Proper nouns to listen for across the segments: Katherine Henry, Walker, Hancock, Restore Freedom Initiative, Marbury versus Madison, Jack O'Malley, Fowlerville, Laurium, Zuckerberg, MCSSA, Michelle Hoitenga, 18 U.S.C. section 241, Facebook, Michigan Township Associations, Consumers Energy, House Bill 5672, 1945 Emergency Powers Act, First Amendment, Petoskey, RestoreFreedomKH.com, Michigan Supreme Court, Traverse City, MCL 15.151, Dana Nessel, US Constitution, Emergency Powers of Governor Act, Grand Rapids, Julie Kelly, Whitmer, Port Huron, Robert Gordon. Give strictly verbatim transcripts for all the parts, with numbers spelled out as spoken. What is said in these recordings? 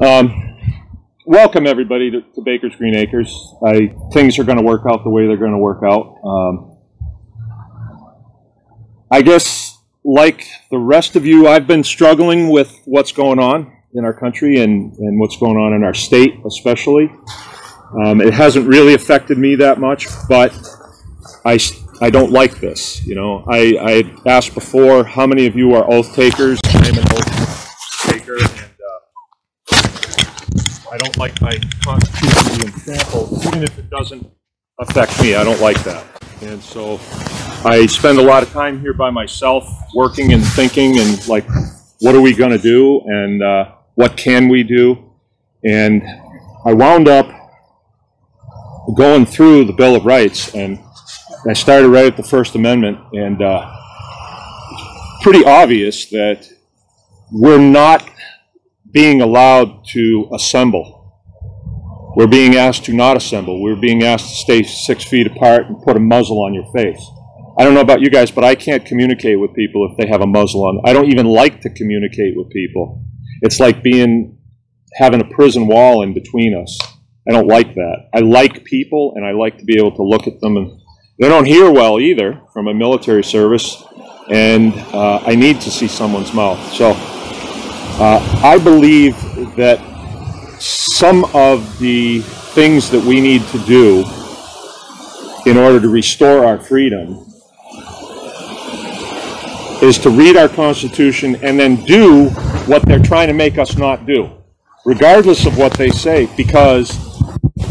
Um, welcome everybody to, to Baker's Green Acres. I, things are going to work out the way they're going to work out. Um, I guess, like the rest of you, I've been struggling with what's going on in our country and, and what's going on in our state especially. Um, it hasn't really affected me that much, but I, I don't like this. You know, I, I asked before, how many of you are oath takers? I am an oath taker. I don't like my constitution being trampled, even if it doesn't affect me. I don't like that. And so I spend a lot of time here by myself working and thinking and like, what are we going to do and uh, what can we do? And I wound up going through the Bill of Rights, and I started right at the First Amendment, and uh, it's pretty obvious that we're not being allowed to assemble. We're being asked to not assemble. We're being asked to stay six feet apart and put a muzzle on your face. I don't know about you guys, but I can't communicate with people if they have a muzzle on. I don't even like to communicate with people. It's like being having a prison wall in between us. I don't like that. I like people, and I like to be able to look at them. And they don't hear well either from a military service, and uh, I need to see someone's mouth. So. Uh, I believe that some of the things that we need to do in order to restore our freedom is to read our Constitution and then do what they're trying to make us not do, regardless of what they say, because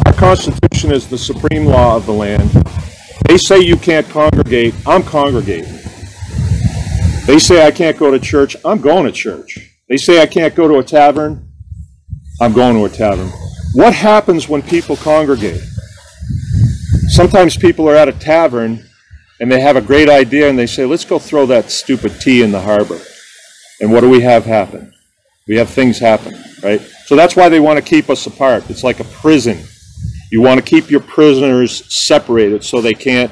our Constitution is the supreme law of the land. They say you can't congregate, I'm congregating. They say I can't go to church, I'm going to church. They say I can't go to a tavern, I'm going to a tavern. What happens when people congregate? Sometimes people are at a tavern and they have a great idea and they say, let's go throw that stupid tea in the harbor. And what do we have happen? We have things happen, right? So that's why they want to keep us apart. It's like a prison. You want to keep your prisoners separated so they can't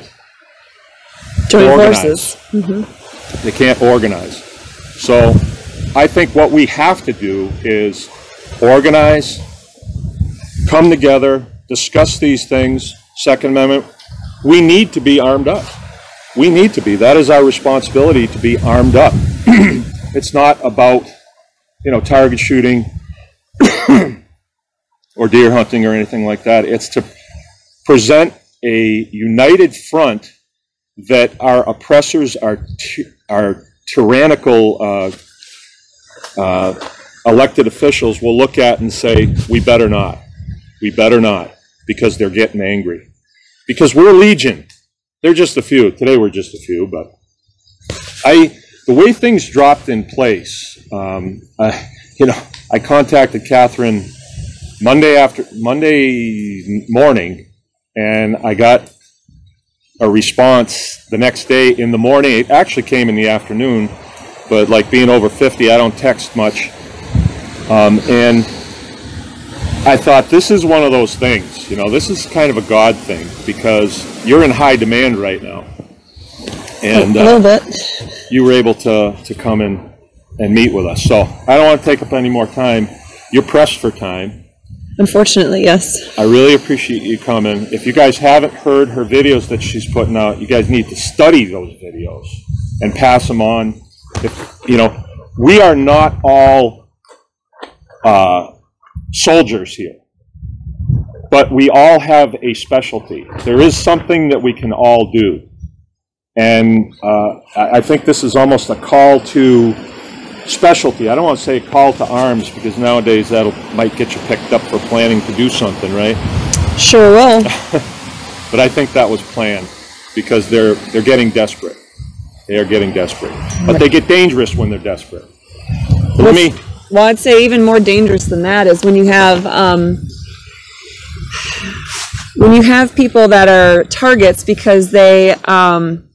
join organize. Mm-hmm. They can't organize. So I think what we have to do is organize, come together, discuss these things. Second Amendment, we need to be armed up. We need to be. That is our responsibility, to be armed up. It's not about, you know, target shooting or deer hunting or anything like that. It's to present a united front that our oppressors, our, our tyrannical uh, Uh, elected officials will look at and say, we better not. We better not, because they're getting angry. Because we're legion. They're just a few. Today we're just a few, but I, the way things dropped in place, um, I, you know, I contacted Katherine Monday, after, Monday morning, and I got a response the next day in the morning. It actually came in the afternoon. But like being over fifty, I don't text much. Um, and I thought, this is one of those things, you know, this is kind of a God thing, because you're in high demand right now. And a little uh, bit. You were able to, to come in and meet with us. So I don't want to take up any more time. You're pressed for time. Unfortunately, yes. I really appreciate you coming. If you guys haven't heard her videos that she's putting out, you guys need to study those videos and pass them on. If, you know, we are not all uh, soldiers here, but we all have a specialty. There is something that we can all do. And uh, I think this is almost a call to specialty. I don't want to say call to arms, because nowadays that might get you picked up for planning to do something, right? Sure will. But I think that was planned, because they're, they're getting desperate. They are getting desperate. But they get dangerous when they're desperate. Let me. Well, I'd say even more dangerous than that is when you have um, when you have people that are targets because they um,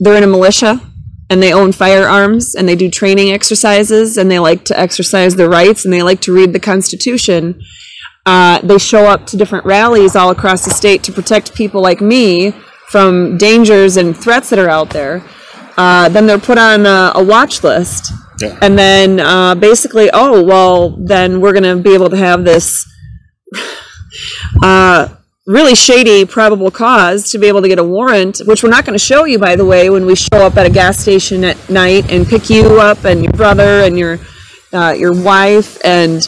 they're in a militia and they own firearms and they do training exercises and they like to exercise their rights and they like to read the Constitution. Uh, they show up to different rallies all across the state to protect people like me from dangers and threats that are out there. Uh, then they're put on a, a watch list Yeah. And then uh, basically, oh, well, then we're going to be able to have this uh, really shady probable cause to be able to get a warrant, which we're not going to show you, by the way, when we show up at a gas station at night and pick you up and your brother and your uh, your wife and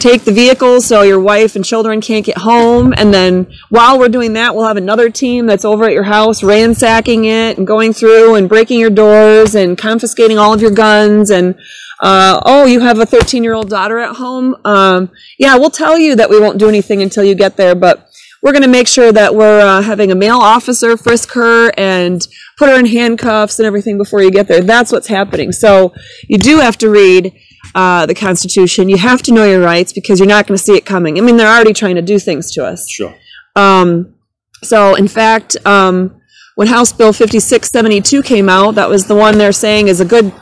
take the vehicle so your wife and children can't get home. And then while we're doing that, we'll have another team that's over at your house ransacking it and going through and breaking your doors and confiscating all of your guns. And Uh, oh, you have a thirteen-year-old daughter at home? Um, yeah, we'll tell you that we won't do anything until you get there, but we're going to make sure that we're uh, having a male officer frisk her and put her in handcuffs and everything before you get there. That's what's happening. So you do have to read uh, the Constitution. You have to know your rights because you're not going to see it coming. I mean, they're already trying to do things to us. Sure. Um, so, in fact, um, when House Bill fifty-six seventy-two came out, that was the one they're saying is a good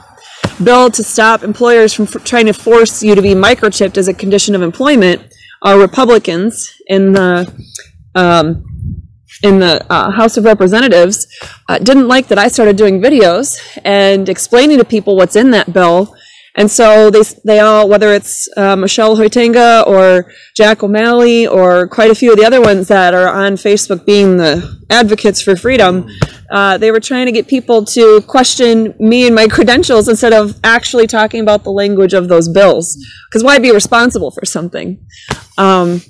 bill to stop employers from f trying to force you to be microchipped as a condition of employment. Are Republicans in the um, in the uh, House of Representatives uh, didn't like that I started doing videos and explaining to people what's in that bill, and so they they all, whether it's uh, Michelle Hoitenga or Jack O'Malley or quite a few of the other ones that are on Facebook being the advocates for freedom. Uh, they were trying to get people to question me and my credentials instead of actually talking about the language of those bills. Because why be responsible for something? Um,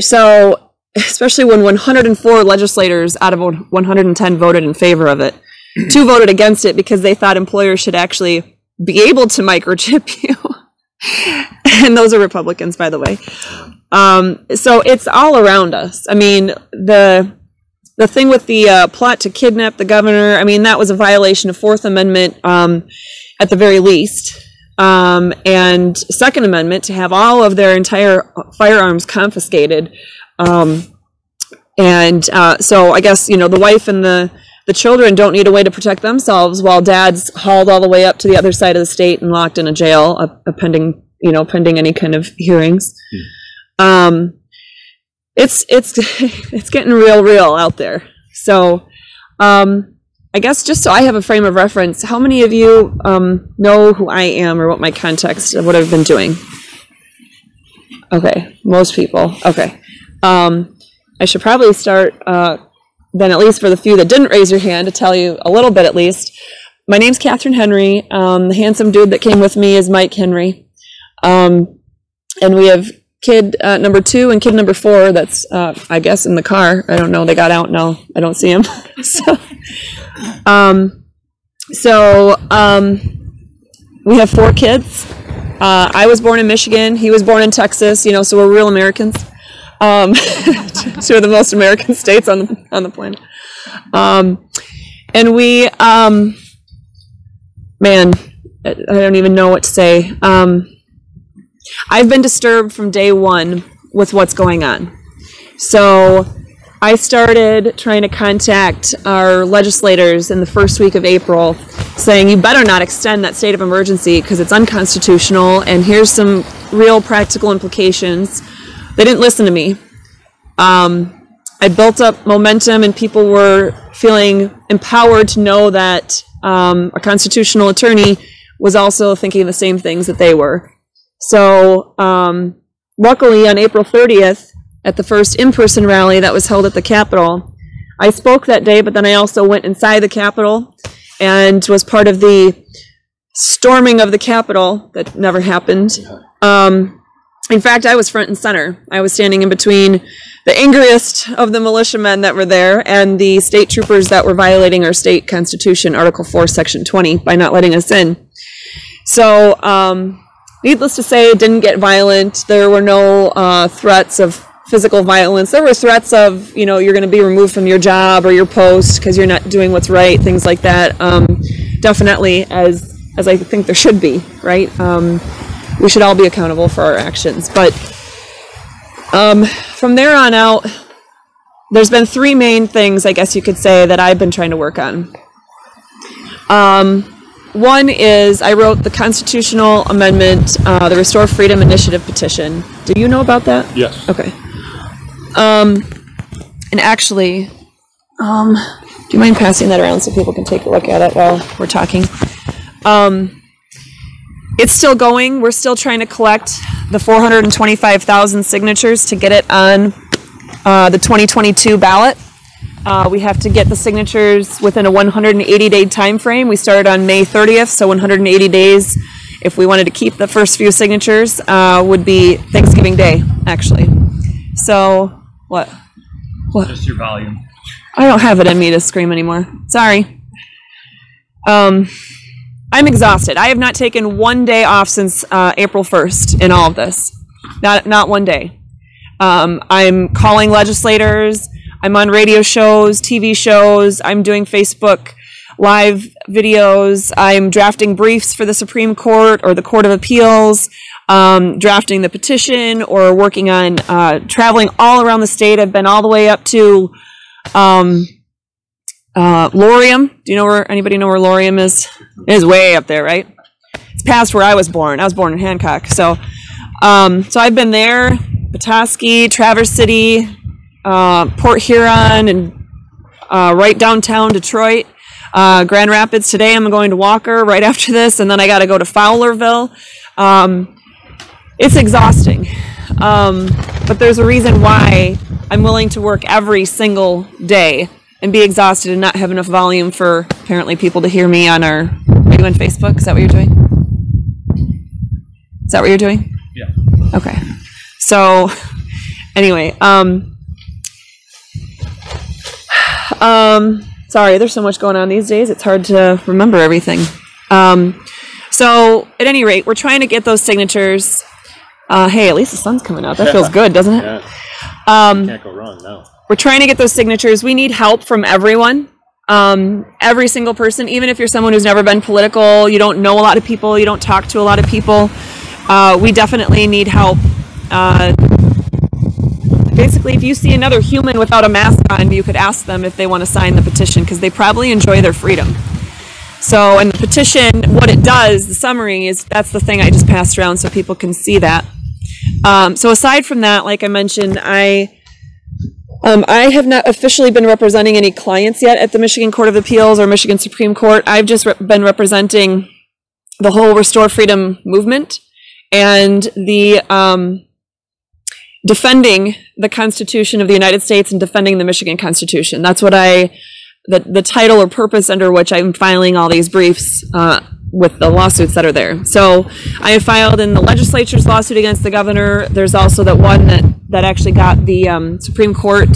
so, especially when one hundred and four legislators out of one hundred and ten voted in favor of it. Two voted against it because they thought employers should actually be able to microchip you. And those are Republicans, by the way. Um, so, it's all around us. I mean, the... The thing with the uh, plot to kidnap the governor, I mean, that was a violation of Fourth Amendment um, at the very least. Um, and Second Amendment to have all of their entire firearms confiscated. Um, and uh, so I guess, you know, the wife and the, the children don't need a way to protect themselves while dad's hauled all the way up to the other side of the state and locked in a jail, uh, pending, you know, pending any kind of hearings. Mm. Um It's it's it's getting real real out there. So, um, I guess just so I have a frame of reference, how many of you um, know who I am or what my context of what I've been doing? Okay, most people. Okay, um, I should probably start uh, then, at least for the few that didn't raise your hand, to tell you a little bit at least. My name's Katherine Henry. Um, the handsome dude that came with me is Mike Henry, um, and we have kid uh, number two and kid number four that's uh, I guess in the car. I don't know, they got out now, I don't see him. so um, so um, we have four kids. uh, I was born in Michigan, he was born in Texas, you know, so we're real Americans. Um, two of the most American states on the, on the planet. Um, and we um, man, I don't even know what to say. um, I've been disturbed from day one with what's going on. So I started trying to contact our legislators in the first week of April saying, you better not extend that state of emergency because it's unconstitutional and here's some real practical implications. They didn't listen to me. Um, I built up momentum and people were feeling empowered to know that um, a constitutional attorney was also thinking the same things that they were. So, um, luckily on April thirtieth, at the first in-person rally that was held at the Capitol, I spoke that day, but then I also went inside the Capitol and was part of the storming of the Capitol that never happened. Um, in fact, I was front and center. I was standing in between the angriest of the militiamen that were there and the state troopers that were violating our state constitution, Article four, Section twenty, by not letting us in. So, um... needless to say, it didn't get violent. There were no uh, threats of physical violence. There were threats of, you know, you're going to be removed from your job or your post because you're not doing what's right, things like that. Um, definitely, as as I think there should be, right? Um, we should all be accountable for our actions. But um, from there on out, there's been three main things, I guess you could say, that I've been trying to work on. Um... One is I wrote the constitutional amendment, uh, the Restore Freedom Initiative petition. Do you know about that? Yes. Okay. Um, and actually, um, do you mind passing that around so people can take a look at it while we're talking? Um, It's still going. We're still trying to collect the four hundred twenty-five thousand signatures to get it on uh, the twenty twenty-two ballot. Uh, we have to get the signatures within a one hundred eighty day time frame. We started on May thirtieth, so one hundred eighty days, if we wanted to keep the first few signatures, uh, would be Thanksgiving Day, actually. So, what? What? Just your volume. I don't have it in me to scream anymore. Sorry. Um... I'm exhausted. I have not taken one day off since uh, April first in all of this. Not, not one day. Um, I'm calling legislators. I'm on radio shows, T V shows. I'm doing Facebook live videos. I'm drafting briefs for the Supreme Court or the Court of Appeals, um, drafting the petition, or working on uh, traveling all around the state. I've been all the way up to um, Uh, Laurium. Do you know where, anybody know where Laurium is? It is way up there, right? It's past where I was born. I was born in Hancock. So um, so I've been there, Petoskey, Traverse City, uh, Port Huron, and uh, right downtown Detroit, uh, Grand Rapids. Today I'm going to Walker right after this, and then I got to go to Fowlerville. Um, it's exhausting. Um, but there's a reason why I'm willing to work every single day and be exhausted and not have enough volume for, apparently, people to hear me on our... Are you on Facebook? Is that what you're doing? Is that what you're doing? Yeah. Okay. So, anyway. Um, um, sorry, there's so much going on these days. It's hard to remember everything. Um, so, at any rate, we're trying to get those signatures. Uh, hey, at least the sun's coming out. That feels good, doesn't it? Yeah. Um, can't go wrong, no. We're trying to get those signatures. We need help from everyone, um, every single person, even if you're someone who's never been political, you don't know a lot of people, you don't talk to a lot of people. Uh, we definitely need help. Uh, basically, if you see another human without a mask on, you could ask them if they want to sign the petition, because they probably enjoy their freedom. So, and the petition, what it does, the summary, is that's the thing I just passed around so people can see that. Um, so aside from that, like I mentioned, I... Um, I have not officially been representing any clients yet at the Michigan Court of Appeals or Michigan Supreme Court. I've just re been representing the whole Restore Freedom movement and the um, defending the Constitution of the United States and defending the Michigan Constitution. That's what I, the, the title or purpose under which I'm filing all these briefs uh, with the lawsuits that are there. So I have filed in the legislature's lawsuit against the governor. There's also that one that, that actually got the um, Supreme Court,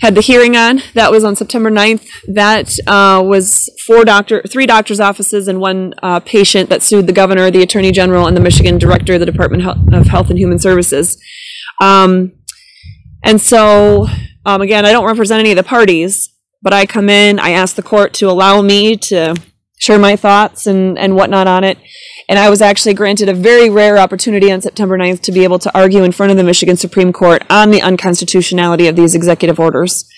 had the hearing on. That was on September ninth. That uh, was four doctor, three doctor's offices and one uh, patient that sued the governor, the attorney general, and the Michigan director of the Department of Health and Human Services. Um, and so, um, again, I don't represent any of the parties, but I come in, I ask the court to allow me to share my thoughts and, and whatnot on it. And I was actually granted a very rare opportunity on September ninth to be able to argue in front of the Michigan Supreme Court on the unconstitutionality of these executive orders.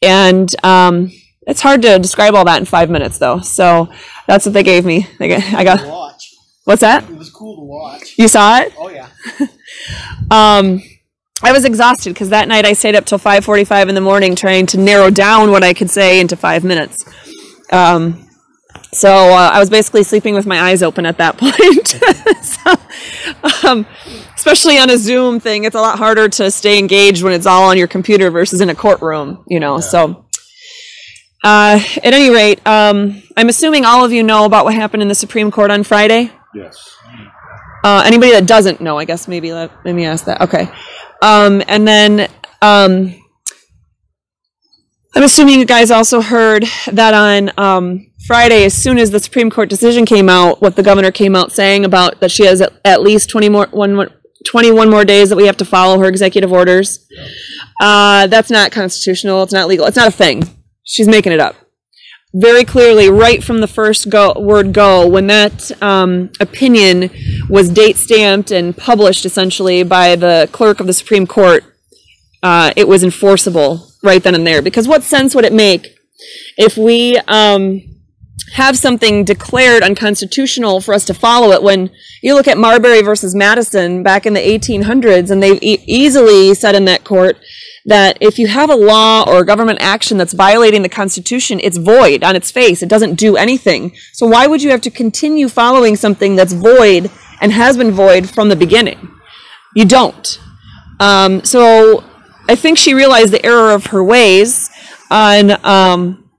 And um, it's hard to describe all that in five minutes, though. So that's what they gave me. I got, I got watch. What's that? It was cool to watch. You saw it? Oh, yeah. um, I was exhausted because that night I stayed up till five forty-five in the morning trying to narrow down what I could say into five minutes. Um... So uh, I was basically sleeping with my eyes open at that point. so, um, especially on a Zoom thing, it's a lot harder to stay engaged when it's all on your computer versus in a courtroom, you know. Yeah. So uh, at any rate, um, I'm assuming all of you know about what happened in the Supreme Court on Friday? Yes. Uh, anybody that doesn't know, I guess maybe let, let me ask that. Okay. Um, and then... Um, I'm assuming you guys also heard that on um, Friday, as soon as the Supreme Court decision came out, what the governor came out saying about that she has at, at least twenty-one more days that we have to follow her executive orders. Yeah. Uh, that's not constitutional. It's not legal. It's not a thing. She's making it up. Very clearly, right from the first go, word go, when that um, opinion was date stamped and published essentially by the clerk of the Supreme Court, uh, it was enforceable right then and there. Because what sense would it make if we um, have something declared unconstitutional for us to follow it when you look at Marbury versus Madison back in the eighteen hundreds, and they e easily said in that court that if you have a law or a government action that's violating the Constitution, it's void on its face. It doesn't do anything. So why would you have to continue following something that's void and has been void from the beginning? You don't. Um, so I think she realized the error of her ways on um,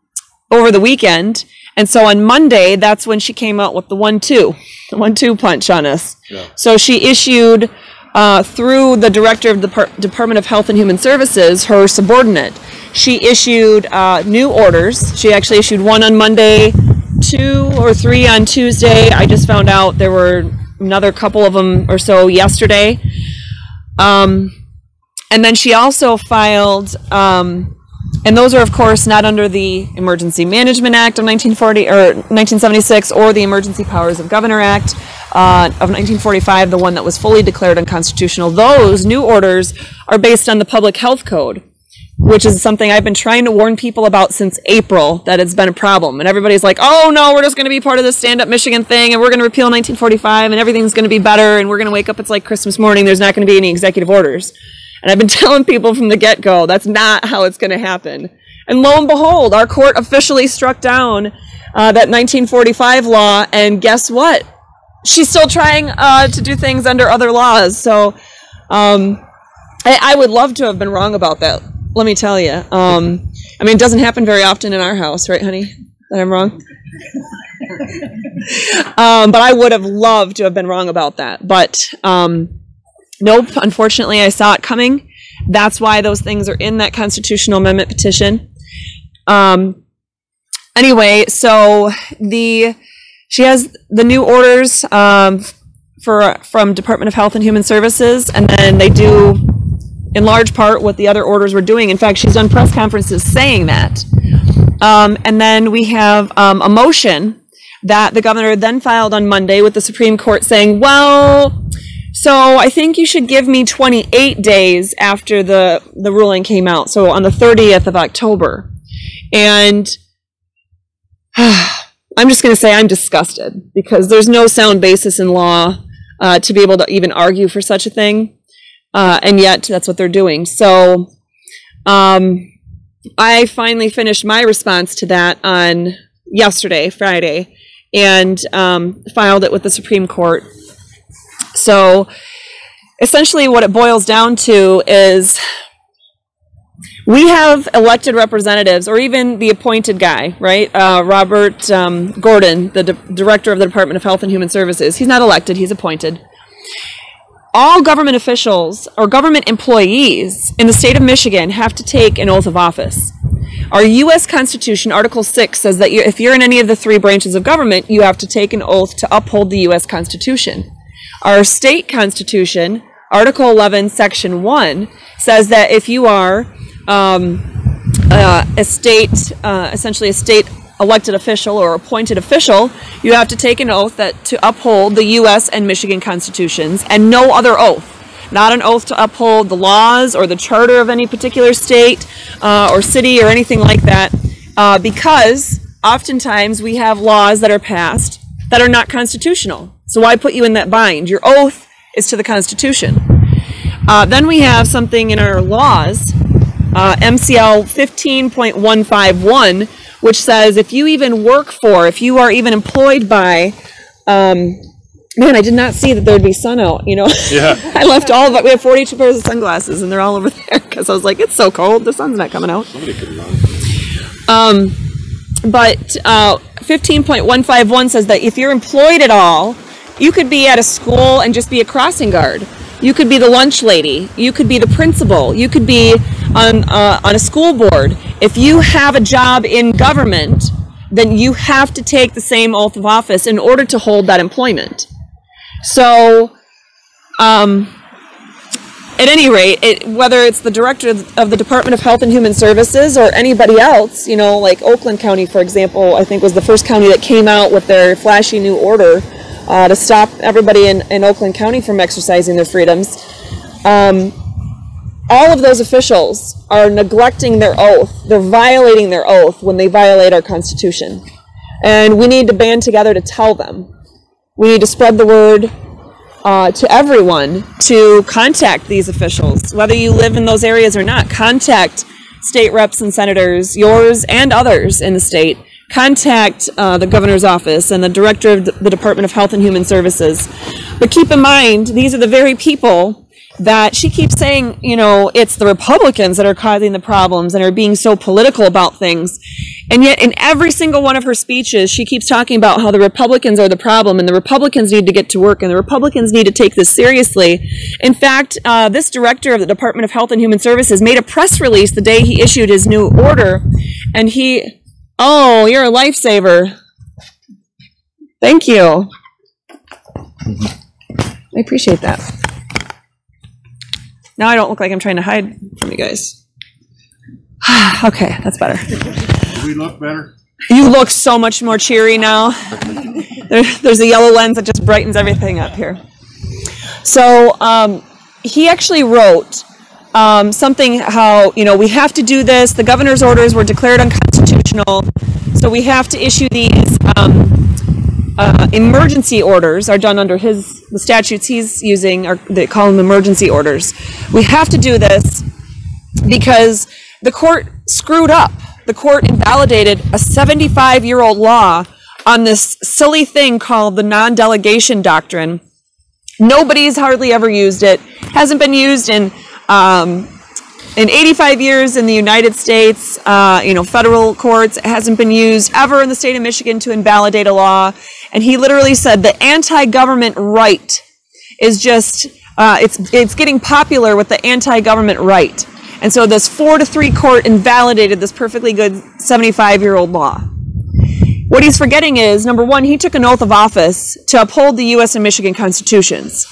over the weekend. And so on Monday, that's when she came out with the one two, the one two punch on us. Yeah. So she issued, uh, through the director of the Depart- Department of Health and Human Services, her subordinate, she issued uh, new orders. She actually issued one on Monday, two or three on Tuesday. I just found out there were another couple of them or so yesterday. Um, and then she also filed... Um, And those are, of course, not under the Emergency Management Act of nineteen forty or nineteen seventy-six or the Emergency Powers of Governor Act uh, of nineteen forty-five, the one that was fully declared unconstitutional. Those new orders are based on the Public Health Code, which is something I've been trying to warn people about since April, that it's been a problem. And everybody's like, oh, no, we're just going to be part of this Stand Up Michigan thing, and we're going to repeal nineteen forty-five, and everything's going to be better, and we're going to wake up, it's like Christmas morning, there's not going to be any executive orders. And I've been telling people from the get-go, that's not how it's going to happen. And lo and behold, our court officially struck down uh, that nineteen forty-five law, and guess what? She's still trying uh, to do things under other laws. So um, I, I would love to have been wrong about that, let me tell you. Um, I mean, it doesn't happen very often in our house, right, honey, that I'm wrong? um, but I would have loved to have been wrong about that. But... Um, Nope, unfortunately I saw it coming. That's why those things are in that constitutional amendment petition. Um, anyway, so the she has the new orders um, for from Department of Health and Human Services, and then they do in large part what the other orders were doing. In fact, she's done press conferences saying that. Um, and then we have um, a motion that the governor then filed on Monday with the Supreme Court saying, well... So I think you should give me twenty-eight days after the, the ruling came out, so on the thirtieth of October. And uh, I'm just going to say I'm disgusted, because there's no sound basis in law uh, to be able to even argue for such a thing, uh, and yet that's what they're doing. So um, I finally finished my response to that on yesterday, Friday, and um, filed it with the Supreme Court. So essentially what it boils down to is we have elected representatives, or even the appointed guy, right? Uh, Robert um, Gordon, the director of the Department of Health and Human Services. He's not elected, he's appointed. All government officials or government employees in the state of Michigan have to take an oath of office. Our U S Constitution, Article six, says that you, if you're in any of the three branches of government, you have to take an oath to uphold the U S Constitution. Our state constitution, Article eleven, Section one, says that if you are um, uh, a state, uh, essentially a state elected official or appointed official, you have to take an oath that to uphold the U S and Michigan constitutions, and no other oath. Not an oath to uphold the laws or the charter of any particular state uh, or city or anything like that, uh, because oftentimes we have laws that are passed that are not constitutional. So why put you in that bind? Your oath is to the Constitution. Uh, then we have something in our laws, uh, M C L fifteen point one five one, which says if you even work for, if you are even employed by, um, man, I did not see that there'd be sun out, you know. Yeah. I left all of it. We have forty-two pairs of sunglasses, and they're all over there because I was like, it's so cold. The sun's not coming out. Somebody could run. Um, but uh, fifteen point one five one says that if you're employed at all, you could be at a school and just be a crossing guard. You could be the lunch lady. You could be the principal. You could be on, uh, on a school board. If you have a job in government, then you have to take the same oath of office in order to hold that employment. So, um, at any rate, it, whether it's the director of the Department of Health and Human Services or anybody else, you know, like Oakland County, for example, I think was the first county that came out with their flashy new order Uh, to stop everybody in, in Oakland County from exercising their freedoms. Um, all of those officials are neglecting their oath. They're violating their oath when they violate our Constitution. And we need to band together to tell them. We need to spread the word. uh, to everyone to contact these officials, whether you live in those areas or not. Contact state reps and senators, yours and others in the state. Contact uh, the governor's office and the director of the Department of Health and Human Services. But keep in mind, these are the very people that she keeps saying, you know, it's the Republicans that are causing the problems and are being so political about things. And yet in every single one of her speeches, she keeps talking about how the Republicans are the problem and the Republicans need to get to work and the Republicans need to take this seriously. In fact, uh, this director of the Department of Health and Human Services made a press release the day he issued his new order, and he... Oh, you're a lifesaver. Thank you. I appreciate that. Now I don't look like I'm trying to hide from you guys. Okay, that's better. Do we look better? You look so much more cheery now. There, there's a yellow lens that just brightens everything up here. So um, he actually wrote um, something how, you know, we have to do this. The governor's orders were declared unconstitutional. So we have to issue these um, uh, emergency orders are done under his, the statutes he's using, are, they call them emergency orders. We have to do this because the court screwed up. The court invalidated a seventy-five-year-old law on this silly thing called the non-delegation doctrine. Nobody's hardly ever used it. Hasn't been used in... Um, In eighty-five years in the United States, uh, you know, federal courts, it hasn't been used ever in the state of Michigan to invalidate a law. And he literally said the anti-government right is just, uh, it's, it's getting popular with the anti-government right. And so this four to three court invalidated this perfectly good seventy-five-year-old law. What he's forgetting is, number one, he took an oath of office to uphold the U S and Michigan constitutions.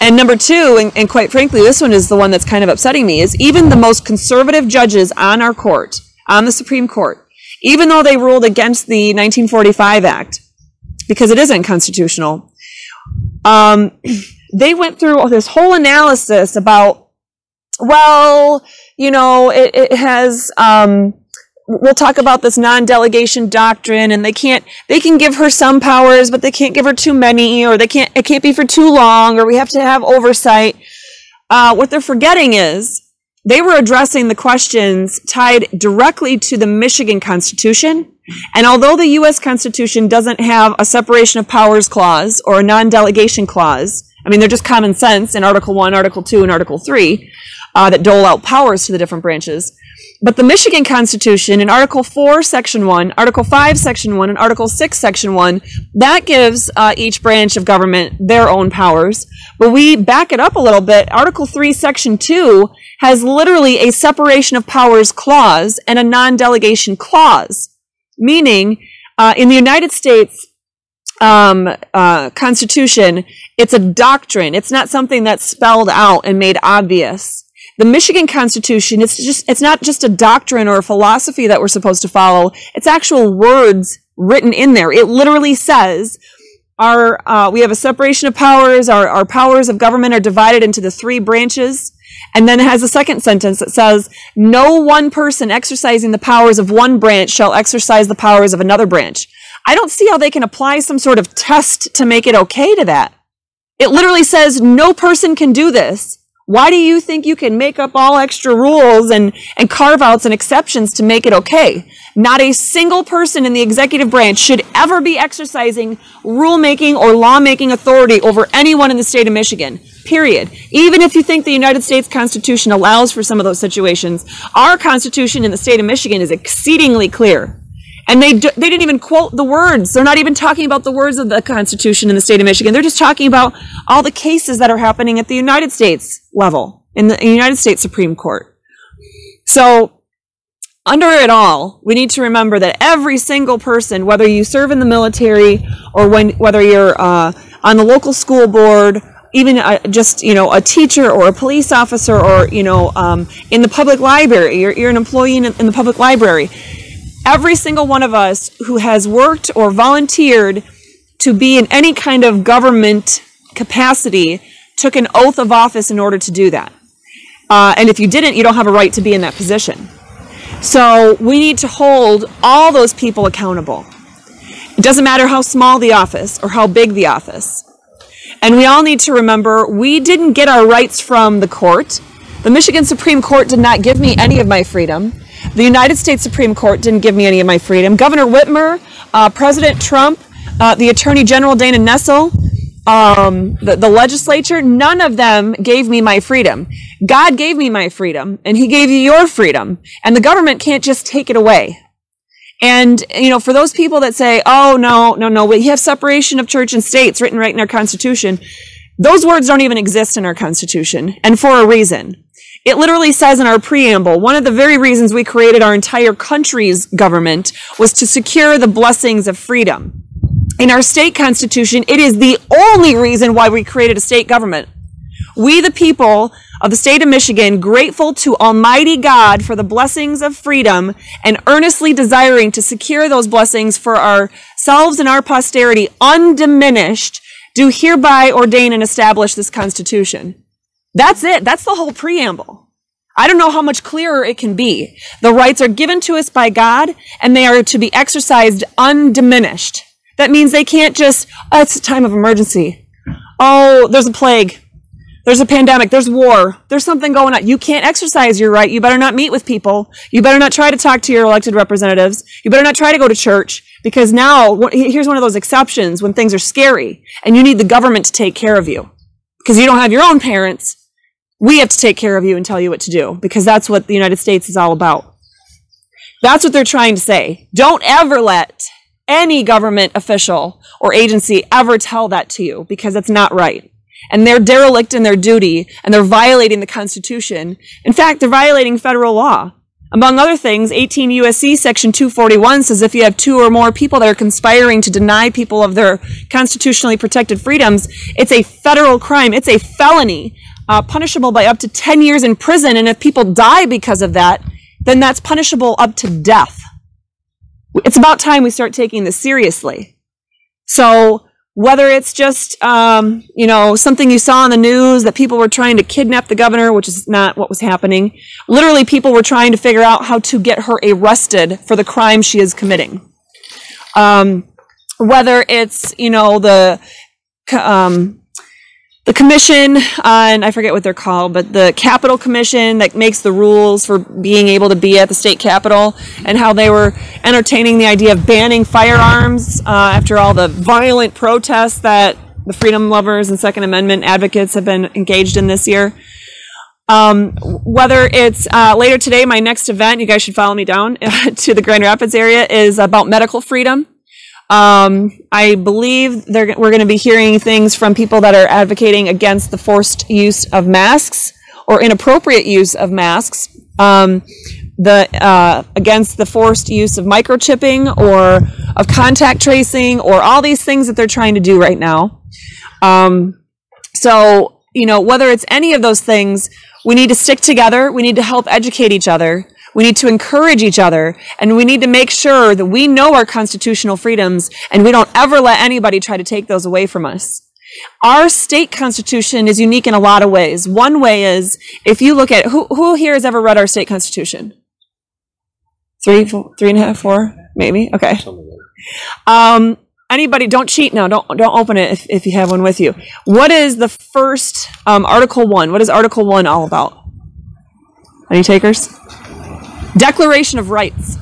And number two, and, and quite frankly, this one is the one that's kind of upsetting me, is even the most conservative judges on our court, on the Supreme Court, even though they ruled against the nineteen forty-five Act, because it is unconstitutional, um, they went through this whole analysis about, well, you know, it, it has... Um, we'll talk about this non-delegation doctrine, and they can't, they can give her some powers, but they can't give her too many, or they can't, it can't be for too long, or we have to have oversight. Uh, what they're forgetting is they were addressing the questions tied directly to the Michigan Constitution. And although the U S Constitution doesn't have a separation of powers clause or a non-delegation clause, I mean, they're just common sense in Article one, Article two, and Article three uh, that dole out powers to the different branches. But the Michigan Constitution in Article four, Section one, Article five, Section one, and Article six, Section one, that gives uh, each branch of government their own powers. But we back it up a little bit. Article three, Section two has literally a separation of powers clause and a non-delegation clause, meaning uh, in the United States um, uh, Constitution, it's a doctrine. It's not something that's spelled out and made obvious. The Michigan Constitution, it's just, it's not just a doctrine or a philosophy that we're supposed to follow. It's actual words written in there. It literally says, our, uh, we have a separation of powers, our, our powers of government are divided into the three branches, and then it has a second sentence that says, no one person exercising the powers of one branch shall exercise the powers of another branch. I don't see how they can apply some sort of test to make it okay to that. It literally says, no person can do this. Why do you think you can make up all extra rules and, and carve-outs and exceptions to make it okay? Not a single person in the executive branch should ever be exercising rulemaking or lawmaking authority over anyone in the state of Michigan, period. Even if you think the United States Constitution allows for some of those situations, our Constitution in the state of Michigan is exceedingly clear. And they, do, they didn't even quote the words. They're not even talking about the words of the Constitution in the state of Michigan. They're just talking about all the cases that are happening at the United States level, in the, in the United States Supreme Court. So under it all, we need to remember that every single person, whether you serve in the military or when, whether you're uh, on the local school board, even uh, just, you know, a teacher or a police officer or, you know, um, in the public library, you're, you're an employee in, in the public library, every single one of us who has worked or volunteered to be in any kind of government capacity took an oath of office in order to do that. Uh, and if you didn't, you don't have a right to be in that position. So we need to hold all those people accountable. It doesn't matter how small the office or how big the office. And we all need to remember, we didn't get our rights from the court. The Michigan Supreme Court did not give me any of my freedom. The United States Supreme Court didn't give me any of my freedom. Governor Whitmer, uh, President Trump, uh, the Attorney General Dana Nessel, um, the, the legislature, none of them gave me my freedom. God gave me my freedom, and he gave you your freedom. And the government can't just take it away. And, you know, for those people that say, oh, no, no, no, we have separation of church and states written right in our Constitution, those words don't even exist in our Constitution, and for a reason. It literally says in our preamble, one of the very reasons we created our entire country's government was to secure the blessings of freedom. In our state Constitution, it is the only reason why we created a state government. We, the people of the state of Michigan, grateful to Almighty God for the blessings of freedom and earnestly desiring to secure those blessings for ourselves and our posterity undiminished, do hereby ordain and establish this Constitution. That's it. That's the whole preamble. I don't know how much clearer it can be. The rights are given to us by God, and they are to be exercised undiminished. That means they can't just, oh, it's a time of emergency. Oh, there's a plague. There's a pandemic. There's war. There's something going on. You can't exercise your right. You better not meet with people. You better not try to talk to your elected representatives. You better not try to go to church, because now here's one of those exceptions when things are scary and you need the government to take care of you because you don't have your own parents. We have to take care of you and tell you what to do, because that's what the United States is all about. That's what they're trying to say. Don't ever let any government official or agency ever tell that to you, because that's not right. And they're derelict in their duty, and they're violating the Constitution. In fact, they're violating federal law. Among other things, eighteen U S C section two forty-one says if you have two or more people that are conspiring to deny people of their constitutionally protected freedoms, it's a federal crime. It's a felony, uh, punishable by up to ten years in prison. And if people die because of that, then that's punishable up to death. It's about time we start taking this seriously. So whether it's just, um, you know, something you saw on the news that people were trying to kidnap the governor, which is not what was happening. Literally, people were trying to figure out how to get her arrested for the crime she is committing. Um, whether it's, you know, the um, the commission on, I forget what they're called, but the Capitol Commission that makes the rules for being able to be at the state capitol, and how they were entertaining the idea of banning firearms uh, after all the violent protests that the freedom lovers and Second Amendment advocates have been engaged in this year. Um, whether it's uh, later today, my next event, you guys should follow me down to the Grand Rapids area, is about medical freedom. Um, I believe they're, we're going to be hearing things from people that are advocating against the forced use of masks or inappropriate use of masks, um, the, uh, against the forced use of microchipping or of contact tracing or all these things that they're trying to do right now. Um, so, you know, whether it's any of those things, we need to stick together. We need to help educate each other. We need to encourage each other, and we need to make sure that we know our constitutional freedoms, and we don't ever let anybody try to take those away from us. Our state constitution is unique in a lot of ways. One way is, if you look at, who, who here has ever read our state constitution? Three, four, three and a half, four, maybe? Okay. Um, anybody, don't cheat now. Don't, don't open it if, if you have one with you. What is the first, um, Article one? What is Article one all about? Any takers? Declaration of Rights.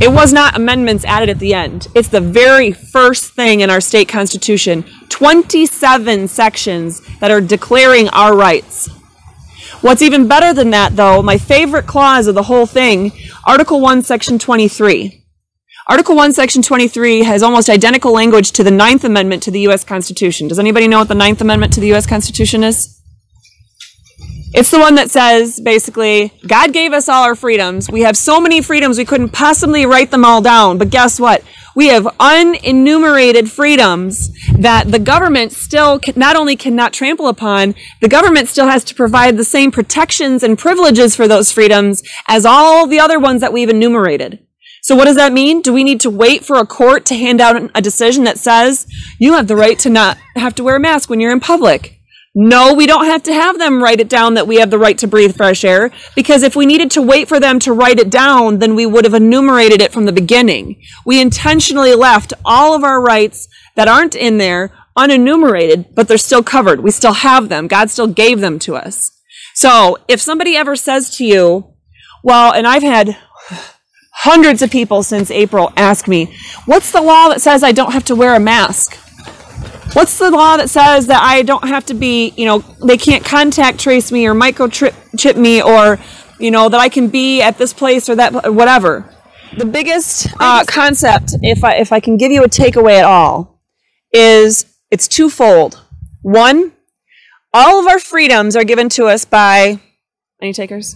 It was not amendments added at the end. It's the very first thing in our state constitution. twenty-seven sections that are declaring our rights. What's even better than that, though, my favorite clause of the whole thing, Article one, Section twenty-three. Article one, Section twenty-three has almost identical language to the Ninth Amendment to the U S Constitution. Does anybody know what the Ninth Amendment to the U S Constitution is? It's the one that says, basically, God gave us all our freedoms. We have so many freedoms we couldn't possibly write them all down. But guess what? We have unenumerated freedoms that the government still can, not only cannot trample upon, the government still has to provide the same protections and privileges for those freedoms as all the other ones that we've enumerated. So what does that mean? Do we need to wait for a court to hand out a decision that says, you have the right to not have to wear a mask when you're in public? No, we don't have to have them write it down that we have the right to breathe fresh air, because if we needed to wait for them to write it down, then we would have enumerated it from the beginning. We intentionally left all of our rights that aren't in there unenumerated, but they're still covered. We still have them. God still gave them to us. So if somebody ever says to you, well, and I've had hundreds of people since April ask me, what's the law that says I don't have to wear a mask? What's the law that says that I don't have to be, you know, they can't contact trace me or microchip me, or, you know, that I can be at this place or that, whatever. The biggest uh, concept, if I, if I can give you a takeaway at all, is it's twofold. One, all of our freedoms are given to us by, any takers?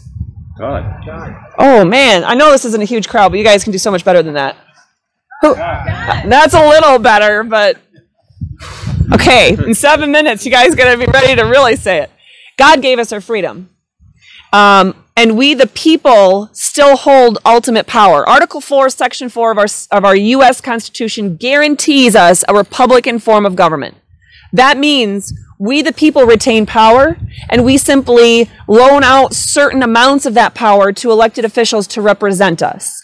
God. God. Oh, man. I know this isn't a huge crowd, but you guys can do so much better than that. God. That's a little better, but... Okay, in seven minutes, you guys got to be ready to really say it. God gave us our freedom. Um, and we, the people, still hold ultimate power. Article four, Section four of our, of our U S Constitution guarantees us a Republican form of government. That means we, the people, retain power, and we simply loan out certain amounts of that power to elected officials to represent us.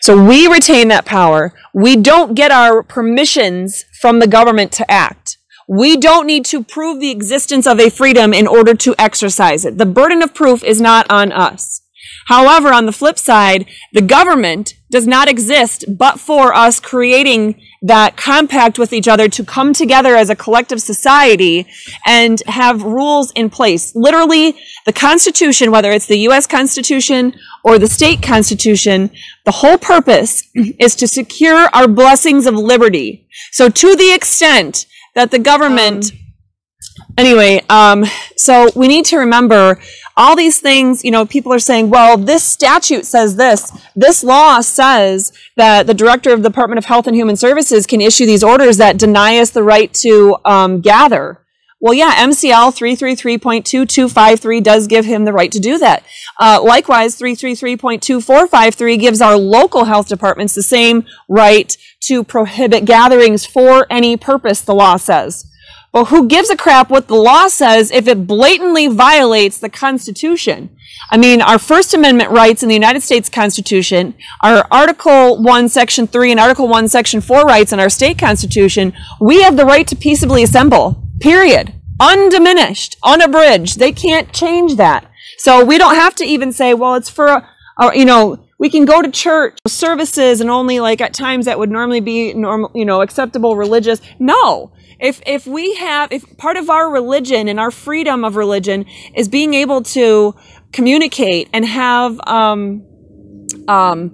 So we retain that power. We don't get our permissions from the government to act. We don't need to prove the existence of a freedom in order to exercise it. The burden of proof is not on us. However, on the flip side, the government does not exist but for us creating that compact with each other to come together as a collective society and have rules in place. Literally, the Constitution, whether it's the U S Constitution or the state constitution, the whole purpose is to secure our blessings of liberty. So to the extent that the government, um, anyway, um, so we need to remember all these things. You know, people are saying, well, this statute says this. This law says that the director of the Department of Health and Human Services can issue these orders that deny us the right to um, gather. Well, yeah, M C L three thirty-three point two two five three does give him the right to do that. Uh, likewise, three thirty-three point two four five three gives our local health departments the same right to prohibit gatherings for any purpose, the law says. Well, who gives a crap what the law says if it blatantly violates the Constitution? I mean, our First Amendment rights in the United States Constitution, our Article one, Section three, and Article one, Section four rights in our state Constitution, we have the right to peaceably assemble. Period. Undiminished, unabridged. They can't change that. So we don't have to even say, well, it's for, uh, you know, we can go to church services and only like at times that would normally be normal, you know, acceptable religious. No. If, if we have, if part of our religion and our freedom of religion is being able to communicate and have, um, um,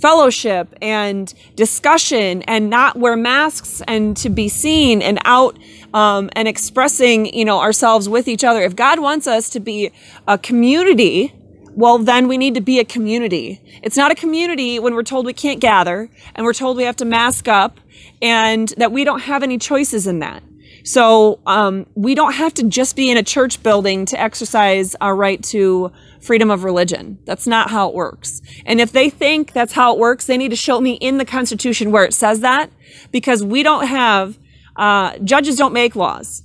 fellowship and discussion and not wear masks and to be seen and out um, and expressing, you know, ourselves with each other. If God wants us to be a community, well, then we need to be a community. It's not a community when we're told we can't gather and we're told we have to mask up and that we don't have any choices in that. So um, we don't have to just be in a church building to exercise our right to freedom of religion. That's not how it works. And if they think that's how it works, they need to show me in the Constitution where it says that, because we don't have, uh, judges don't make laws,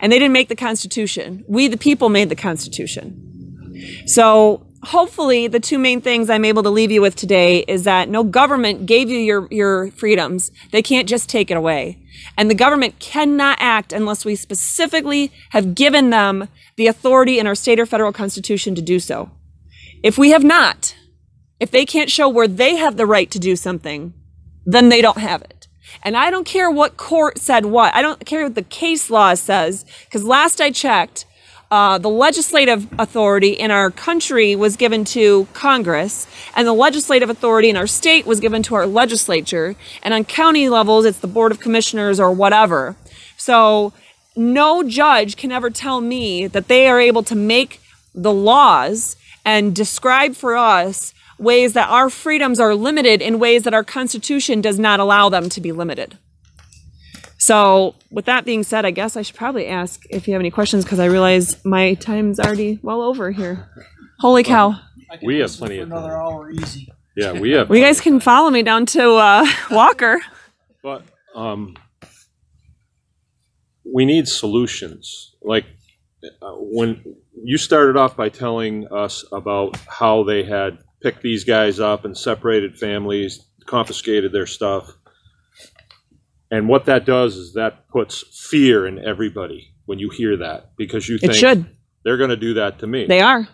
and they didn't make the Constitution. We, the people, made the Constitution. So hopefully the two main things I'm able to leave you with today is that no government gave you your, your freedoms. They can't just take it away. And the government cannot act unless we specifically have given them the authority in our state or federal constitution to do so. If we have not, if they can't show where they have the right to do something, then they don't have it. And I don't care what court said what. I don't care what the case law says, because last I checked, uh, the legislative authority in our country was given to Congress, and the legislative authority in our state was given to our legislature, and on county levels, it's the Board of Commissioners or whatever. So no judge can ever tell me that they are able to make the laws and describe for us ways that our freedoms are limited in ways that our Constitution does not allow them to be limited. So with that being said, I guess I should probably ask if you have any questions, because I realize my time's already well over here. Holy well, cow. We have plenty of another hour easy. Yeah, we have. Well, you guys can follow me down to uh, Walker. But um, we need solutions. Like uh, when you started off by telling us about how they had picked these guys up and separated families, confiscated their stuff. And what that does is that puts fear in everybody when you hear that, because you think it should. They're going to do that to me. They are.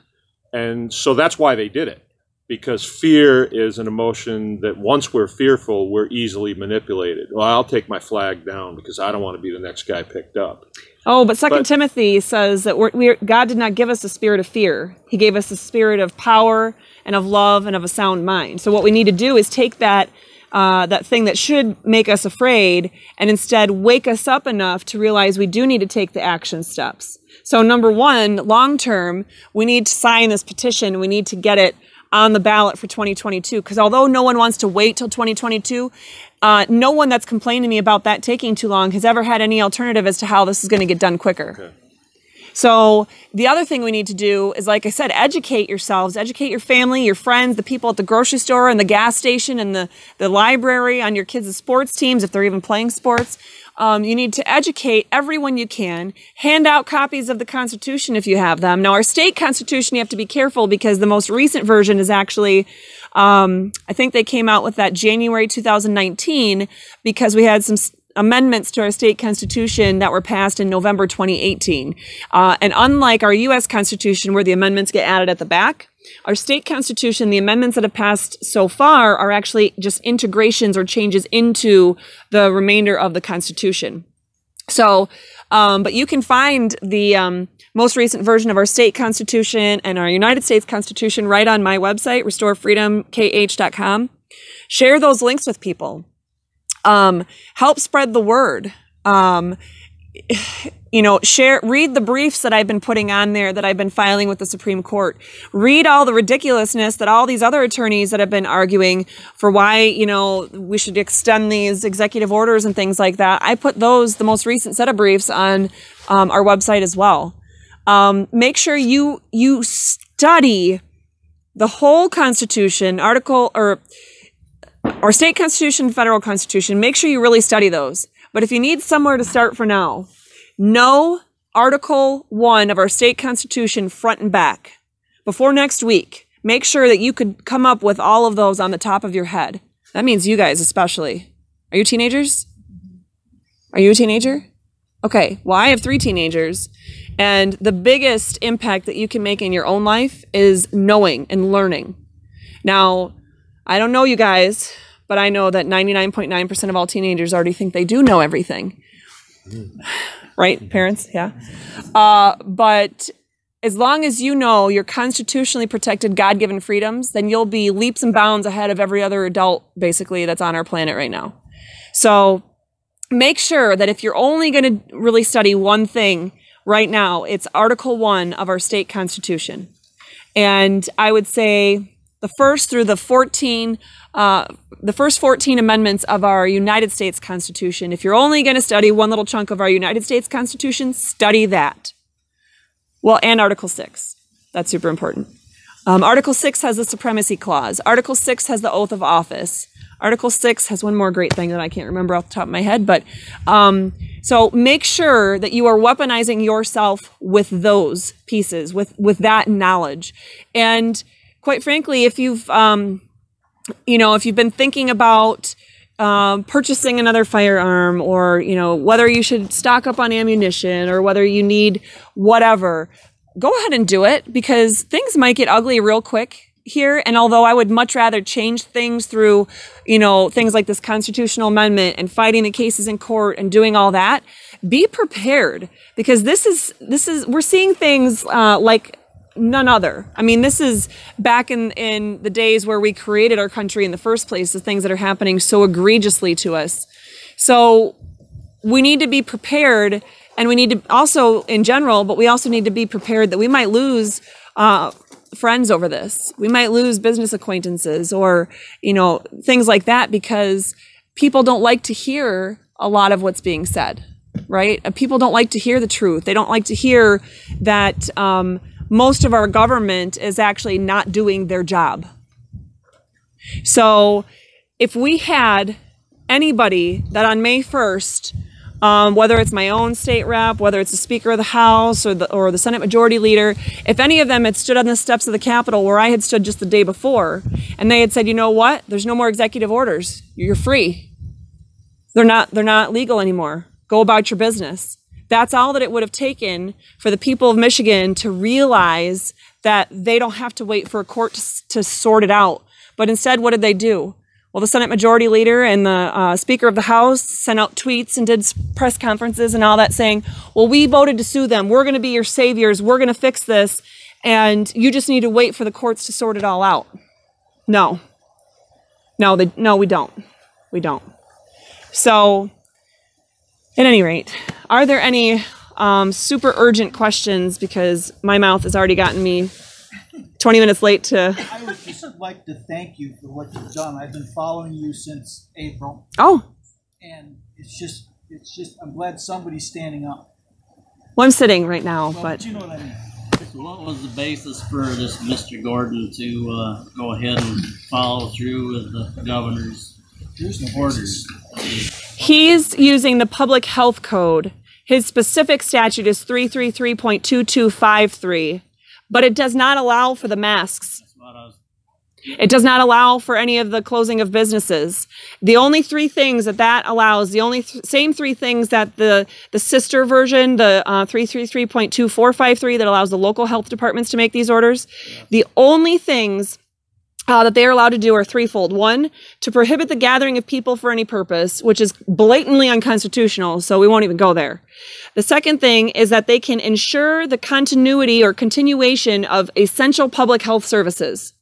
And so that's why they did it, because fear is an emotion that once we're fearful, we're easily manipulated. Well, I'll take my flag down because I don't want to be the next guy picked up. Oh, but Second Timothy says that we're, we're, God did not give us a spirit of fear. He gave us a spirit of power and of love and of a sound mind. So what we need to do is take that Uh, that thing that should make us afraid and instead wake us up enough to realize we do need to take the action steps. So number one, long term, we need to sign this petition. We need to get it on the ballot for twenty twenty-two, because although no one wants to wait till twenty twenty-two, uh, no one that's complained to me about that taking too long has ever had any alternative as to how this is going to get done quicker. Okay. So the other thing we need to do is, like I said, educate yourselves, educate your family, your friends, the people at the grocery store and the gas station and the, the library, on your kids' sports teams, if they're even playing sports. Um, you need to educate everyone you can. Hand out copies of the Constitution if you have them. Now, our state Constitution, you have to be careful, because the most recent version is actually, um, I think they came out with that January two thousand nineteen, because we had some amendments to our state constitution that were passed in November twenty eighteen. Uh, and unlike our U S Constitution, where the amendments get added at the back, our state constitution, the amendments that have passed so far are actually just integrations or changes into the remainder of the Constitution. So, um, but you can find the um, most recent version of our state constitution and our United States Constitution right on my website, Restore Freedom K H dot com. Share those links with people. Um, help spread the word. Um, you know, share, read the briefs that I've been putting on there, that I've been filing with the Supreme Court. Read all the ridiculousness that all these other attorneys that have been arguing for why, you know, we should extend these executive orders and things like that. I put those, the most recent set of briefs, on um, our website as well. Um, make sure you, you study the whole Constitution, article, or Our state constitution, federal constitution. Make sure you really study those. But if you need somewhere to start for now, know Article one of our state constitution front and back. Before next week, make sure that you could come up with all of those on the top of your head. That means you guys especially. Are you teenagers? Are you a teenager? Okay, well, I have three teenagers. And the biggest impact that you can make in your own life is knowing and learning. Now, I don't know you guys, but I know that ninety-nine point nine percent of all teenagers already think they do know everything. Right, parents? Yeah. Uh, but as long as you know your constitutionally protected God-given freedoms, then you'll be leaps and bounds ahead of every other adult, basically, that's on our planet right now. So make sure that if you're only going to really study one thing right now, it's Article one of our state constitution. And I would say the first through the fourteen, uh, the first fourteen amendments of our United States Constitution. If you're only going to study one little chunk of our United States Constitution, study that. Well, and Article six. That's super important. Um, Article six has the Supremacy Clause. Article six has the Oath of Office. Article six has one more great thing that I can't remember off the top of my head. But um, so make sure that you are weaponizing yourself with those pieces, with, with that knowledge. And quite frankly, if you've, um, you know, if you've been thinking about um, purchasing another firearm, or, you know, whether you should stock up on ammunition, or whether you need whatever, go ahead and do it, because things might get ugly real quick here. And although I would much rather change things through, you know, things like this constitutional amendment and fighting the cases in court and doing all that, be prepared, because this is, this is, we're seeing things uh, like none other. I mean, this is back in, in the days where we created our country in the first place, the things that are happening so egregiously to us. So we need to be prepared, and we need to also, in general, but we also need to be prepared that we might lose uh, friends over this. We might lose business acquaintances, or, you know, things like that, because people don't like to hear a lot of what's being said, right? People don't like to hear the truth. They don't like to hear that um, most of our government is actually not doing their job. So if we had anybody that on May first, um, whether it's my own state rep, whether it's the Speaker of the House or the, or the Senate Majority Leader, if any of them had stood on the steps of the Capitol where I had stood just the day before, and they had said, you know what, there's no more executive orders, you're free. They're not, they're not legal anymore. Go about your business. That's all that it would have taken for the people of Michigan to realize that they don't have to wait for a court to, to sort it out. But instead, what did they do? Well, the Senate Majority Leader and the uh, Speaker of the House sent out tweets and did press conferences and all that saying, well, we voted to sue them. We're going to be your saviors. We're going to fix this. And you just need to wait for the courts to sort it all out. No. No, they, no, we don't. We don't. So, at any rate, are there any um, super urgent questions? Because my mouth has already gotten me twenty minutes late to... I would just like to thank you for what you've done. I've been following you since April. Oh. And it's just, it's just, I'm glad somebody's standing up. Well, I'm sitting right now, well, but... you know what I mean. What was the basis for this Mister Gordon to uh, go ahead and follow through with the governor's orders? He's using the public health code. His specific statute is three thirty-three point two two five three, but it does not allow for the masks. It does not allow for any of the closing of businesses. The only three things that that allows, the only th same three things that the, the sister version, the uh, three thirty-three point two four five three that allows the local health departments to make these orders, the only things uh, that they are allowed to do are threefold. One, to prohibit the gathering of people for any purpose, which is blatantly unconstitutional, so we won't even go there. The second thing is that they can ensure the continuity or continuation of essential public health services.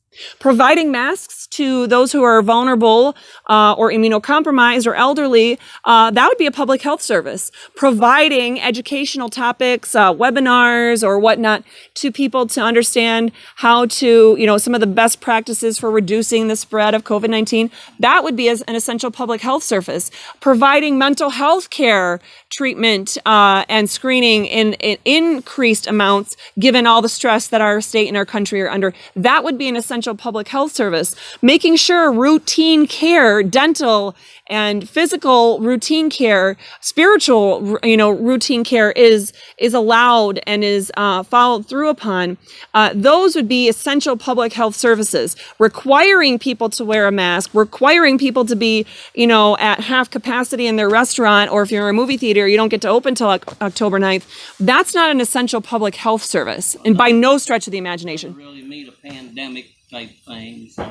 Providing masks to those who are vulnerable uh, or immunocompromised or elderly, uh, that would be a public health service. Providing educational topics, uh, webinars or whatnot to people to understand how to, you know, some of the best practices for reducing the spread of COVID nineteen, that would be as an essential public health service. Providing mental health care treatment uh, and screening in, in increased amounts, given all the stress that our state and our country are under, that would be an essential public health service. Making sure routine care, dental and physical routine care, spiritual, you know, routine care is is allowed and is uh, followed through upon. Uh, those would be essential public health services. Requiring people to wear a mask, requiring people to be, you know, at half capacity in their restaurant, or if you're in a movie theater, you don't get to open till October ninth. That's not an essential public health service, and by no stretch of the imagination. Really meet a pandemic type thing, so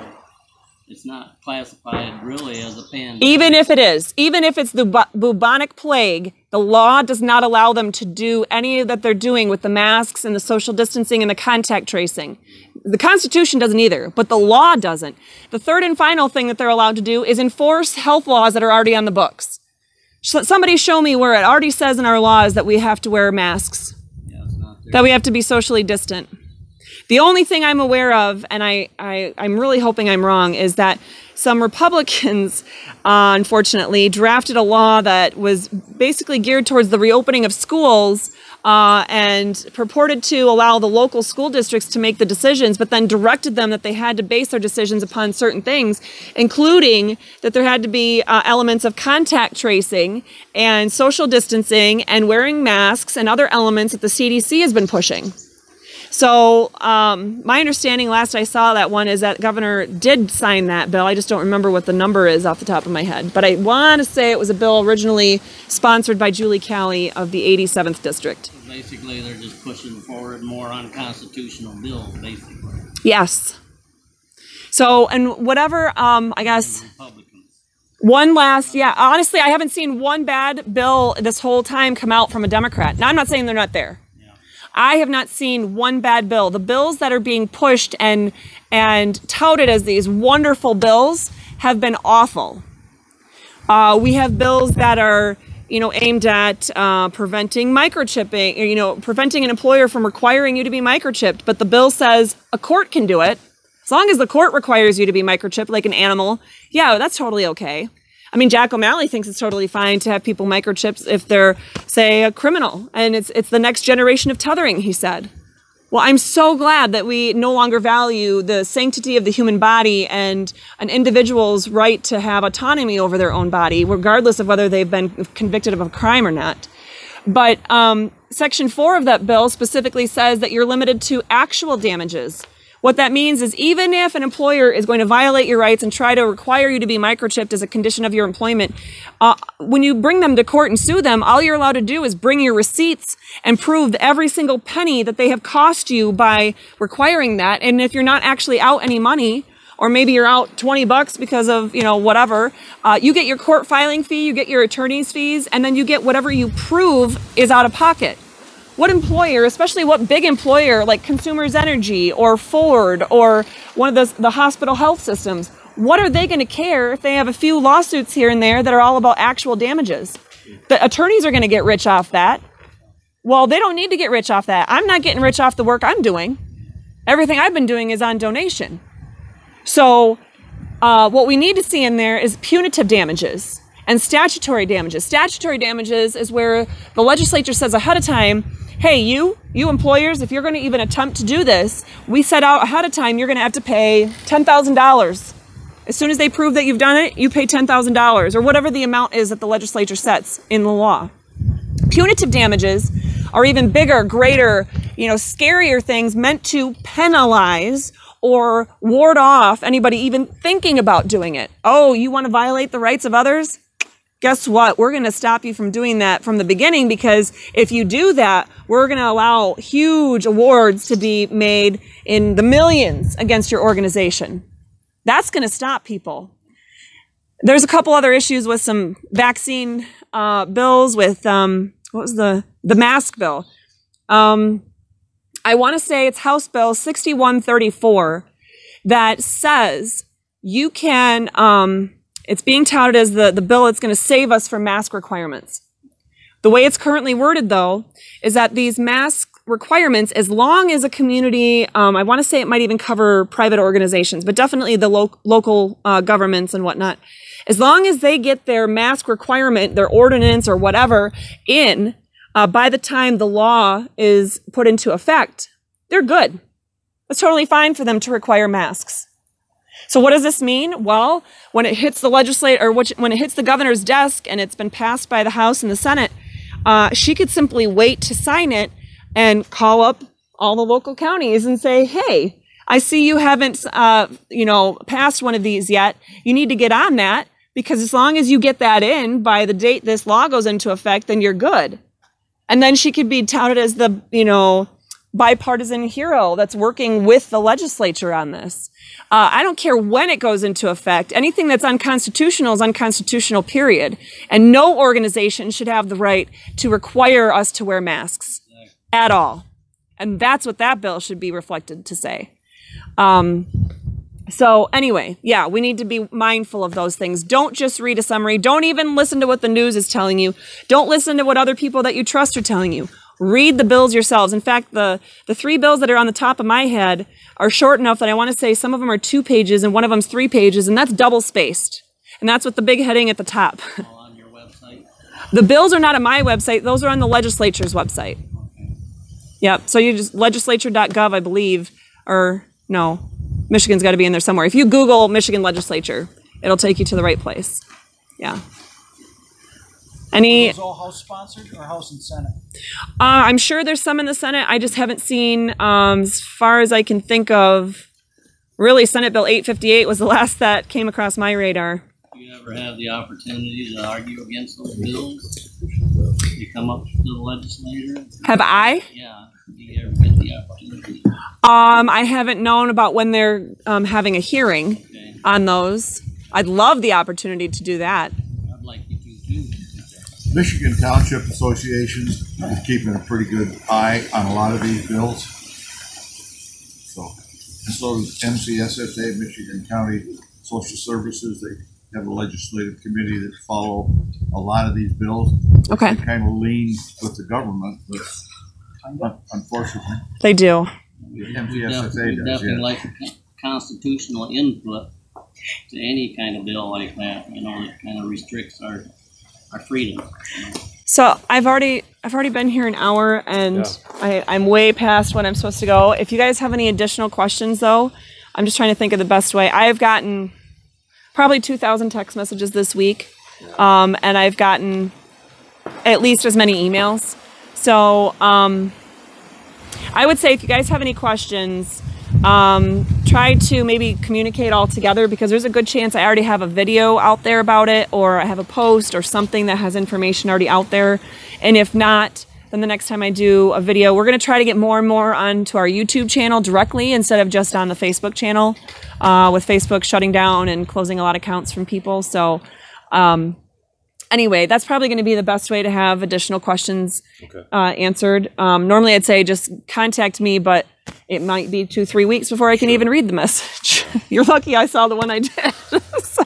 it's not classified really as a pandemic. Even if it is, even if it's the bu bubonic plague, the law does not allow them to do any that they're doing with the masks and the social distancing and the contact tracing. The Constitution doesn't either, but the law doesn't. The third and final thing that they're allowed to do is enforce health laws that are already on the books. So somebody show me where it already says in our laws that we have to wear masks, yeah, it's not there, that we have to be socially distant. The only thing I'm aware of, and I, I, I'm really hoping I'm wrong, is that some Republicans, uh, unfortunately, drafted a law that was basically geared towards the reopening of schools uh, and purported to allow the local school districts to make the decisions, but then directed them that they had to base their decisions upon certain things, including that there had to be uh, elements of contact tracing and social distancing and wearing masks and other elements that the C D C has been pushing. So um, my understanding last I saw that one is that Governor did sign that bill. I just don't remember what the number is off the top of my head. But I want to say it was a bill originally sponsored by Julie Kelly of the eighty-seventh District. Basically, they're just pushing forward more unconstitutional bills, basically. Yes. So, and whatever, um, I guess... One last, yeah, honestly, I haven't seen one bad bill this whole time come out from a Democrat. Now, I'm not saying they're not there. I have not seen one bad bill. The bills that are being pushed and and touted as these wonderful bills have been awful. Uh, we have bills that are, you know, aimed at uh, preventing microchipping, you know, preventing an employer from requiring you to be microchipped. But the bill says a court can do it. As long as the court requires you to be microchipped like an animal, yeah, that's totally okay. I mean, Jack O'Malley thinks it's totally fine to have people microchipped if they're, say, a criminal. And it's, it's the next generation of tethering, he said. Well, I'm so glad that we no longer value the sanctity of the human body and an individual's right to have autonomy over their own body, regardless of whether they've been convicted of a crime or not. But um, Section four of that bill specifically says that you're limited to actual damages, What that means is even if an employer is going to violate your rights and try to require you to be microchipped as a condition of your employment, uh, when you bring them to court and sue them, all you're allowed to do is bring your receipts and prove every single penny that they have cost you by requiring that. And if you're not actually out any money, or maybe you're out twenty bucks because of, you know, whatever, uh, you get your court filing fee, you get your attorney's fees, and then you get whatever you prove is out of pocket. What employer, especially what big employer like Consumers Energy or Ford or one of those, the hospital health systems, what are they going to care if they have a few lawsuits here and there that are all about actual damages? The attorneys are going to get rich off that. Well, they don't need to get rich off that. I'm not getting rich off the work I'm doing. Everything I've been doing is on donation. So uh, what we need to see in there is punitive damages and statutory damages. Statutory damages is where the legislature says ahead of time, hey, you, you employers, if you're going to even attempt to do this, we set out ahead of time you're going to have to pay ten thousand dollars. As soon as they prove that you've done it, you pay ten thousand dollars or whatever the amount is that the legislature sets in the law. Punitive damages are even bigger, greater, you know, scarier things meant to penalize or ward off anybody even thinking about doing it. Oh, you want to violate the rights of others? Guess what? We're going to stop you from doing that from the beginning, because if you do that, we're going to allow huge awards to be made in the millions against your organization. That's going to stop people. There's a couple other issues with some vaccine uh, bills with, um, what was the, the mask bill? Um, I want to say it's House Bill sixty-one thirty-four that says you can, um, it's being touted as the, the bill that's going to save us from mask requirements. The way it's currently worded, though, is that these mask requirements, as long as a community, um, I want to say it might even cover private organizations, but definitely the lo local uh, governments and whatnot, as long as they get their mask requirement, their ordinance or whatever in, Uh, by the time the law is put into effect, they're good. It's totally fine for them to require masks. So what does this mean? Well, when it hits the legislator, or which, when it hits the governor's desk and it's been passed by the House and the Senate, uh, she could simply wait to sign it and call up all the local counties and say, hey, I see you haven't, uh, you know, passed one of these yet. You need to get on that, because as long as you get that in by the date this law goes into effect, then you're good. And then she could be touted as the, you know, bipartisan hero that's working with the legislature on this. Uh, I don't care when it goes into effect. Anything that's unconstitutional is unconstitutional, period. And no organization should have the right to require us to wear masks at all. And that's what that bill should be reflected to say. Um, so anyway, yeah, we need to be mindful of those things. Don't just read a summary. Don't even listen to what the news is telling you. Don't listen to what other people that you trust are telling you. Read the bills yourselves. In fact, the, the three bills that are on the top of my head are short enough that I want to say some of them are two pages and one of them's three pages, and that's double-spaced. And that's with the big heading at the top. All on your website? The bills are not on my website. Those are on the legislature's website. Okay. Yep, so you just, legislature dot gov, I believe, or no. Michigan's got to be in there somewhere. If you Google Michigan legislature, it'll take you to the right place. Yeah. Any? Is all House sponsored or House and Senate? Uh, I'm sure there's some in the Senate. I just haven't seen, um, as far as I can think of, really Senate Bill eight fifty-eight was the last that came across my radar. Do you ever have the opportunity to argue against those bills? You come up to the legislature? Have I? Yeah. Um, I haven't known about when they're um, having a hearing okay. on those. I'd love the opportunity to do that. I'd like you to do that. Michigan Township Associations is keeping a pretty good eye on a lot of these bills. So, and so does M C S S A, Michigan County Social Services. They have a legislative committee that follow a lot of these bills. Okay. They kind of lean with the government, but unfortunately, they do. The M C S S A does, definitely yeah. like constitutional input to any kind of bill like that. You know, it kind of restricts our our freedom. You know? So I've already I've already been here an hour, and yeah. I, I'm way past when I'm supposed to go. If you guys have any additional questions, though, I'm just trying to think of the best way. I've gotten probably two thousand text messages this week, um, and I've gotten at least as many emails. So um, I would say if you guys have any questions, Um, try to maybe communicate all together, because there's a good chance I already have a video out there about it, or I have a post or something that has information already out there. And if not, then the next time I do a video, we're going to try to get more and more onto our YouTube channel directly instead of just on the Facebook channel, uh, with Facebook shutting down and closing a lot of accounts from people. So um, anyway, that's probably going to be the best way to have additional questions okay. uh, answered. Um, normally I'd say just contact me, but it might be two, three weeks before I can sure. even read the message. You're lucky I saw the one I did. so.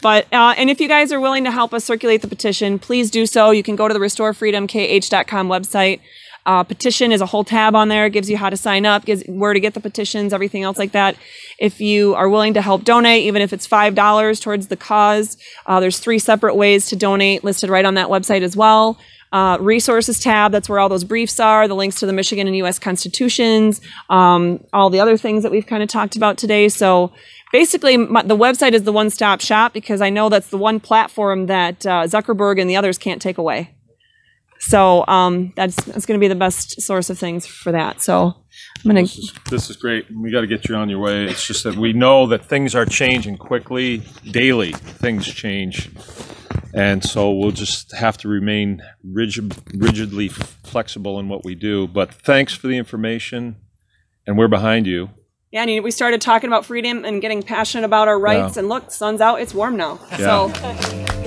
But, uh, and if you guys are willing to help us circulate the petition, please do so. You can go to the Restore Freedom K H dot com website. Uh, petition is a whole tab on there. It gives you how to sign up, gives where to get the petitions, everything else like that. If you are willing to help donate, even if it's five dollars towards the cause, uh, there's three separate ways to donate listed right on that website as well. Uh, resources tab, that's where all those briefs are, the links to the Michigan and U S constitutions, um, all the other things that we've kind of talked about today. So basically, my, the website is the one-stop shop, because I know that's the one platform that uh, Zuckerberg and the others can't take away. So um, that's, that's going to be the best source of things for that. So I'm going to... This is great. We got to get you on your way. It's just that we know that things are changing quickly. Daily, things change. And so we'll just have to remain rigid, rigidly flexible in what we do. But thanks for the information. And we're behind you. Yeah, and we started talking about freedom and getting passionate about our rights, yeah. and look, sun's out, it's warm now. Yeah. So